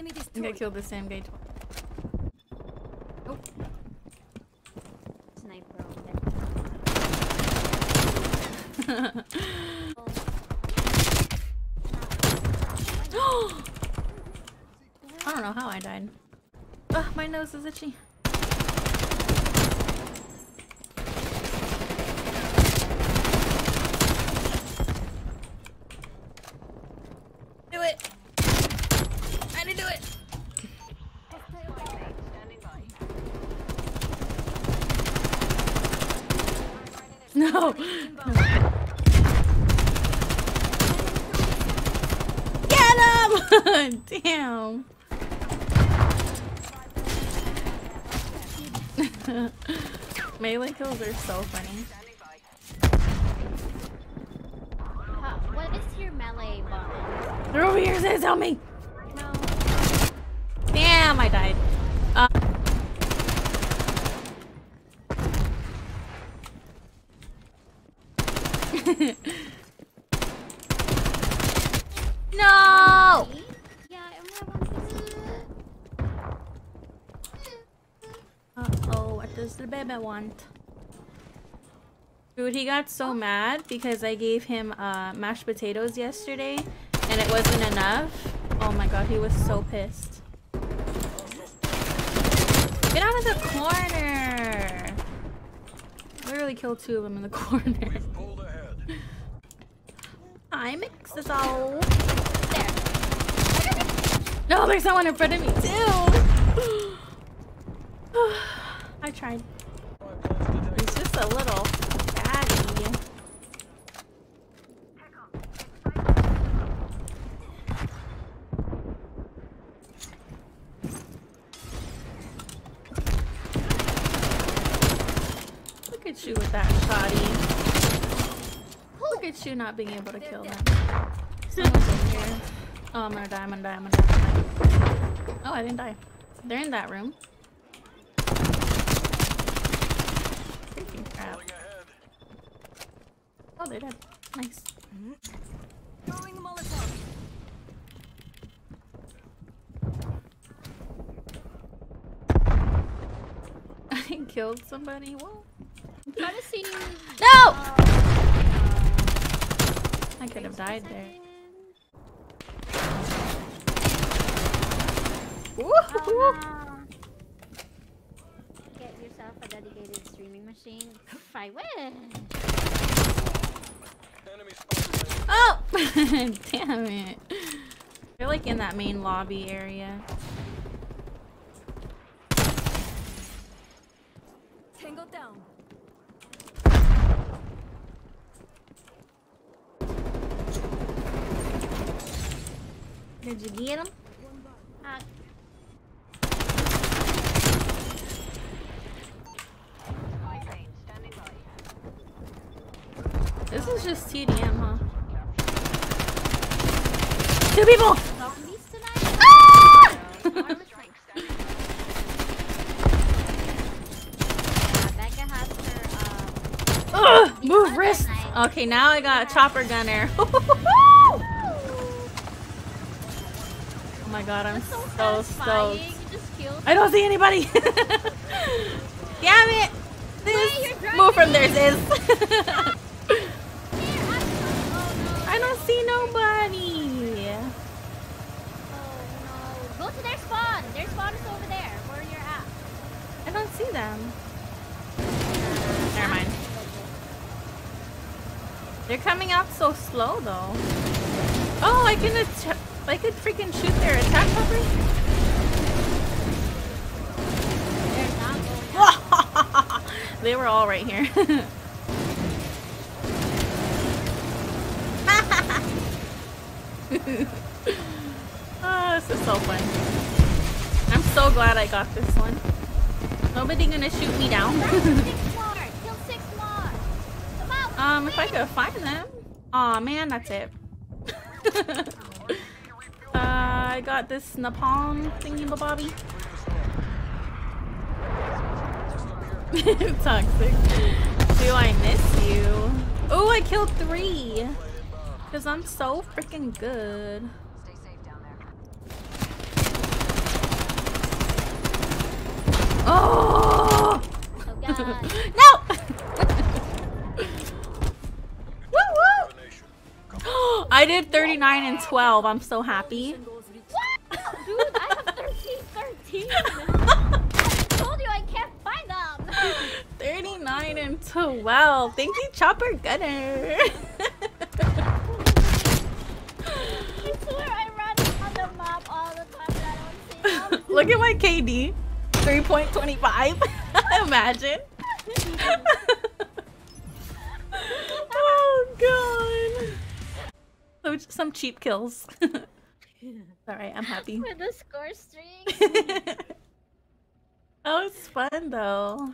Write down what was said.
Enemy destroyed. I'm gonna kill the same guy twice. Oh. Sniper over there. I don't know how I died. Ugh, my nose is itchy. Do it! I didn't do it! No! Get him! Damn! Melee kills are so funny. What is your melee bot? They're over here, Ziz, help me! No. Damn, I died. No! Uh-oh, what does the baby want? Dude, he got so mad because I gave him mashed potatoes yesterday and it wasn't enough. Oh my god, he was so pissed. Get out of the corner! I literally killed two of them in the corner. I mixed this all. There. No, there's someone in front of me too! I tried. He's just a little fatty. Look at you with that shotty. Look at you not being able to kill them. Someone's in here. Oh, I'm gonna die, I'm gonna die, I'm gonna die. Oh, I didn't die. They're in that room. Oh, they're dead. Nice. Throwing the Molotov. I killed somebody. Whoa. How does he... No! I could have died there. Get yourself a dedicated streaming machine. If I win. Oh! Damn it. They're like in that main lobby area. Tangle down. Did you get him? This is just TDM, huh? Two people! Ah! Move wrist! Okay, now I got Chopper Gunner. Oh my god, I'm so stoked. I don't see anybody! Damn it! Ziz! Move from there, Ziz! I don't see nobody. Oh no. Go to their spawn. Their spawn is over there, where you're at. I don't see them. Never mind. They're coming out so slow though. Oh, I could freaking shoot their attack cover. They're not going. They were all right here. Oh, this is so fun. I'm so glad I got this one. Nobody gonna shoot me down. Kill six more. Come on, if I could find them. Aw, oh, man, that's it. I got this napalm thingy-babobby. Toxic. Do I miss you? Oh, I killed three. Cause I'm so freaking good. Stay safe down there. I did 39 and 12. I'm so happy. What? Dude, I have 13. I told you I can't find them. 39 and 12. Thank you, Chopper Gunner. I swear I run on the map all the time and I don't see them. Look at my KD. 3.25. Imagine. Oh, God. So just some cheap kills. Alright, I'm happy. For the score streak. That was fun, though.